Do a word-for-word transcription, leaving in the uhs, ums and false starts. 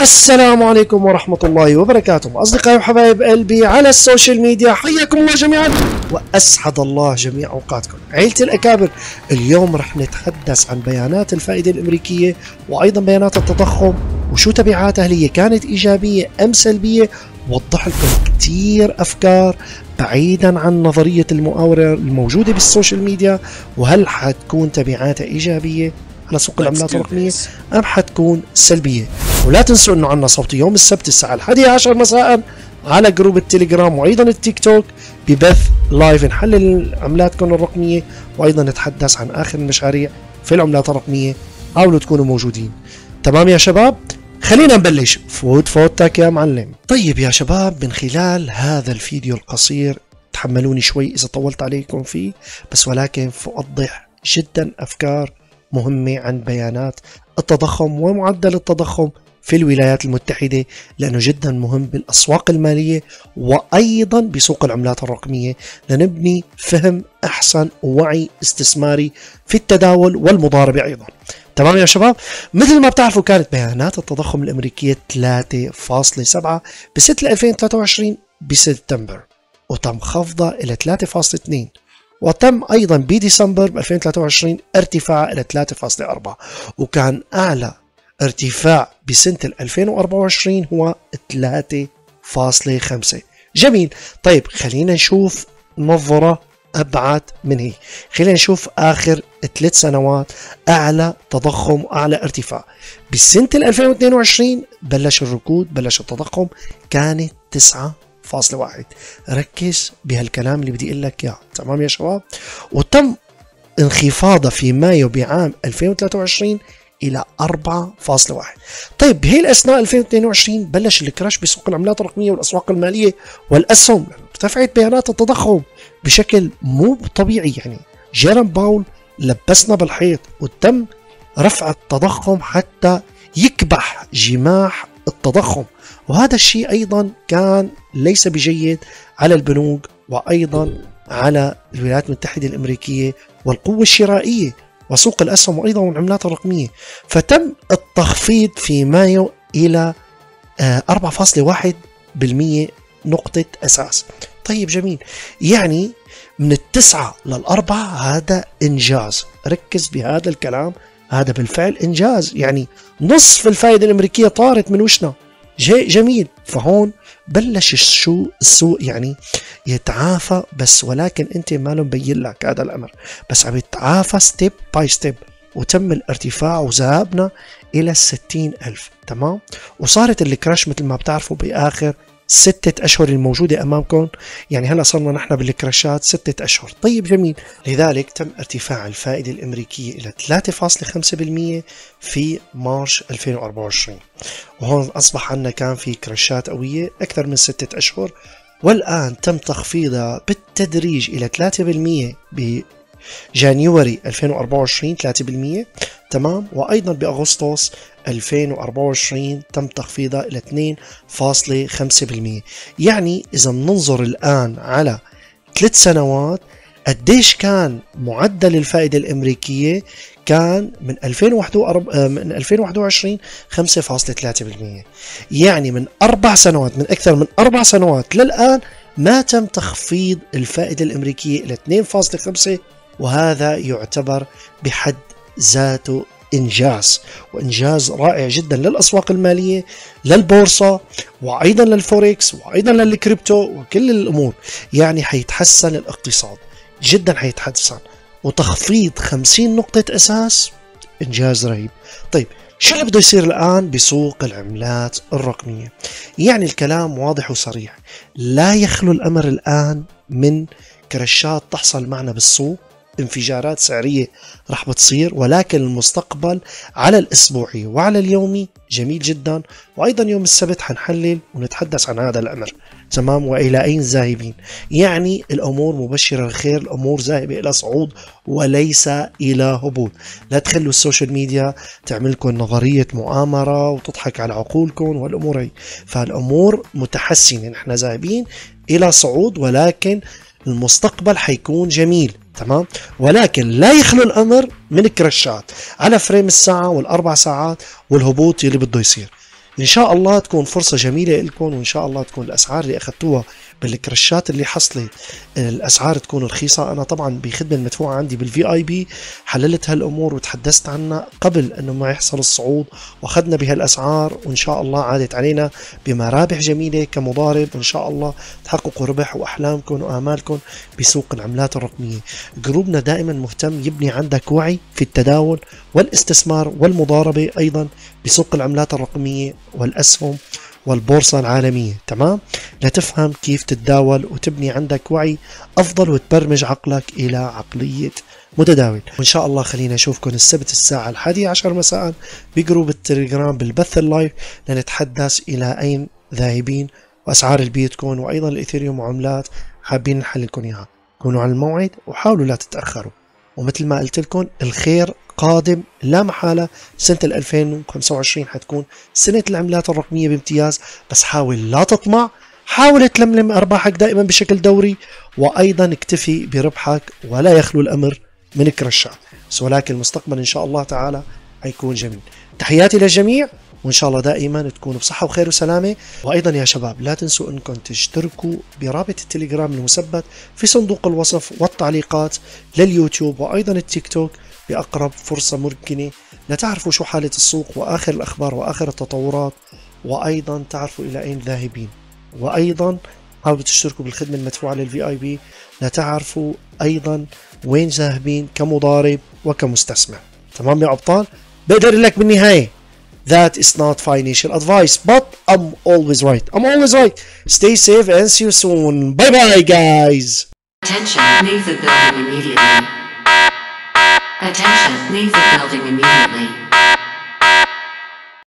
السلام عليكم ورحمة الله وبركاته أصدقائي وحبايب قلبي على السوشيال ميديا، حياكم الله جميعا وأسعد الله جميع أوقاتكم. عيلتي الأكابر، اليوم رح نتحدث عن بيانات الفائدة الأمريكية وأيضا بيانات التضخم وشو تبعاتها، هل هي كانت إيجابية أم سلبية. وضح لكم كتير أفكار بعيدا عن نظرية المؤامرة الموجودة بالسوشيال ميديا، وهل حتكون تبعاتها إيجابية على سوق العملات الرقمية أم حتكون سلبية. ولا تنسوا أنه عنا صوتي يوم السبت الساعة الحادية عشرة مساء على جروب التليجرام وأيضا التيك توك ببث لايف نحلل عملاتكم الرقمية وأيضا نتحدث عن آخر المشاريع في العملات الرقمية. حاولوا تكونوا موجودين. تمام يا شباب، خلينا نبلش. فوت فوتك يا معلم. طيب يا شباب، من خلال هذا الفيديو القصير تحملوني شوي إذا طولت عليكم فيه، بس ولكن فأوضح جدا أفكار مهمة عن بيانات التضخم ومعدل التضخم في الولايات المتحدة، لأنه جدا مهم بالأسواق المالية وأيضا بسوق العملات الرقمية، لنبني فهم أحسن ووعي استثماري في التداول والمضاربة أيضا. تمام يا شباب، مثل ما بتعرفوا كانت بيانات التضخم الأمريكية ثلاثة فاصلة سبعة بسنة ألفين وثلاثة وعشرين بسبتمبر، وتم خفضها إلى ثلاثة فاصلة اثنين، وتم أيضا بديسمبر ألفين وثلاثة وعشرين ارتفاعها إلى ثلاثة فاصلة أربعة، وكان أعلى ارتفاع بسنة ألفين وأربعة وعشرين هو ثلاثة فاصلة خمسة. جميل. طيب خلينا نشوف نظرة أبعد من هي، خلينا نشوف آخر ثلاث سنوات أعلى تضخم وأعلى ارتفاع. بسنة ألفين واثنين وعشرين بلش الركود، بلش التضخم، كانت تسعة فاصلة واحد. ركز بهالكلام اللي بدي أقول لك إياه، تمام يا شباب؟ وتم انخفاضها في مايو بعام ألفين وثلاثة وعشرين إلى أربعة فاصلة واحد. طيب بهي الأثناء ألفين واثنين وعشرين بلش الكراش بسوق العملات الرقمية والأسواق المالية والأسهم، ارتفعت بيانات التضخم بشكل مو طبيعي. يعني جيروم باول لبسنا بالحيط، وتم رفع التضخم حتى يكبح جماح التضخم، وهذا الشيء أيضا كان ليس بجيد على البنوك وأيضا على الولايات المتحدة الأمريكية والقوة الشرائية وسوق الأسهم وأيضا والعملات الرقمية. فتم التخفيض في مايو إلى أربعة فاصلة واحد بالمية نقطة أساس. طيب جميل، يعني من التسعة للأربعة هذا إنجاز. ركز بهذا الكلام، هذا بالفعل إنجاز، يعني نصف الفائدة الأمريكية طارت من وشنا. جميل. فهون بلش شو السوق يعني يتعافى، بس ولكن انت ما له مبين لك هذا الامر، بس عم يتعافى ستيب باي ستيب. وتم الارتفاع وذهبنا الى ستين ألف. تمام، وصارت الكراش مثل ما بتعرفوا باخر ستة اشهر الموجوده امامكم، يعني هلا صرنا نحن بالكراشات ستة اشهر. طيب جميل، لذلك تم ارتفاع الفائده الامريكيه الى ثلاثة فاصلة خمسة بالمية في مارس ألفين وأربعة وعشرين، وهون اصبح عندنا كان في كراشات قويه اكثر من ستة اشهر، والان تم تخفيضها بالتدريج الى ثلاثة بالمية بجانيوري ألفين وأربعة وعشرين ثلاثة بالمية. تمام، وايضا باغسطس ألفين وأربعة وعشرين تم تخفيضها الى اثنين فاصلة خمسة بالمية. يعني اذا بننظر الان على ثلاث سنوات قديش كان معدل الفائده الامريكيه، كان من ألفين وواحد وعشرين خمسة فاصلة ثلاثة بالمية. يعني من اربع سنوات، من اكثر من اربع سنوات للان ما تم تخفيض الفائده الامريكيه الى اثنين فاصلة خمسة، وهذا يعتبر بحد ذاته إنجاز، وإنجاز رائع جدا للأسواق المالية، للبورصة وأيضا للفوركس وأيضا للكريبتو وكل الأمور. يعني حيتحسن الاقتصاد جدا، حيتحسن، وتخفيض خمسين نقطة أساس إنجاز رهيب. طيب شو اللي بده يصير الآن بسوق العملات الرقمية؟ يعني الكلام واضح وصريح، لا يخلو الأمر الآن من كرشات تحصل معنا بالسوق، انفجارات سعرية رح بتصير، ولكن المستقبل على الأسبوعي وعلى اليومي جميل جدا، وأيضا يوم السبت حنحلل ونتحدث عن هذا الأمر. تمام، وإلى أين ذاهبين؟ يعني الأمور مبشرة الخير، الأمور ذاهبة إلى صعود وليس إلى هبوط. لا تخلوا السوشيال ميديا تعملكم نظرية مؤامرة وتضحك على عقولكم والأمور هي، فالأمور متحسنة، نحن ذاهبين إلى صعود ولكن المستقبل حيكون جميل. تمام، ولكن لا يخلو الامر من كراشات على فريم الساعه والاربع ساعات والهبوط اللي بده يصير. وإن شاء الله تكون فرصة جميلة لكم، وإن شاء الله تكون الأسعار اللي أخذتوها بالكرشات اللي حصلت الأسعار تكون رخيصة. أنا طبعا بخدمة المدفوعة عندي بالفي آي بي حللت هالأمور وتحدثت عنها قبل أنه ما يحصل الصعود، وأخذنا بهالأسعار وإن شاء الله عادت علينا بمرابح جميلة كمضارب، وإن شاء الله تحققوا ربح وأحلامكم وآمالكم بسوق العملات الرقمية. جروبنا دائما مهتم يبني عندك وعي في التداول والاستثمار والمضاربة أيضا بسوق العملات الرقمية والأسهم والبورصة العالمية، تمام؟ لتفهم كيف تتداول وتبني عندك وعي أفضل وتبرمج عقلك إلى عقلية متداول. وإن شاء الله خلينا نشوفكم السبت الساعة الحادية عشر مساء بجروب التليجرام بالبث اللايف لنتحدث إلى أين ذاهبين وأسعار البيتكوين وأيضا الإيثيريوم وعملات حابين نحل لكم إياها. كونوا على الموعد وحاولوا لا تتأخروا، ومثل ما قلت لكم الخير قادم لا محالة. سنة ألفين وخمسة وعشرين حتكون سنة العملات الرقمية بامتياز، بس حاول لا تطمع، حاول تلملم أرباحك دائما بشكل دوري، وأيضا اكتفي بربحك ولا يخلو الأمر من كرشات، ولكن المستقبل إن شاء الله تعالى هيكون جميل. تحياتي للجميع، وإن شاء الله دائما تكونوا بصحة وخير وسلامة. وأيضا يا شباب لا تنسوا أنكم تشتركوا برابط التليجرام المثبت في صندوق الوصف والتعليقات لليوتيوب وأيضا التيك توك بأقرب فرصة ممكنة لتعرفوا شو حالة السوق وآخر الأخبار وآخر التطورات، وأيضا تعرفوا إلى أين ذاهبين. وأيضا حاولوا تشتركوا بالخدمة المدفوعة للفي آي بي لتعرفوا أيضا وين ذاهبين كمضارب وكمستثمر. تمام يا أبطال؟ بقدر لك بالنهاية that is not financial advice, but I'm always right. I'm always right. Stay safe and see you soon. Bye bye, guys. Attention, leave the building immediately. Attention, leave the building immediately.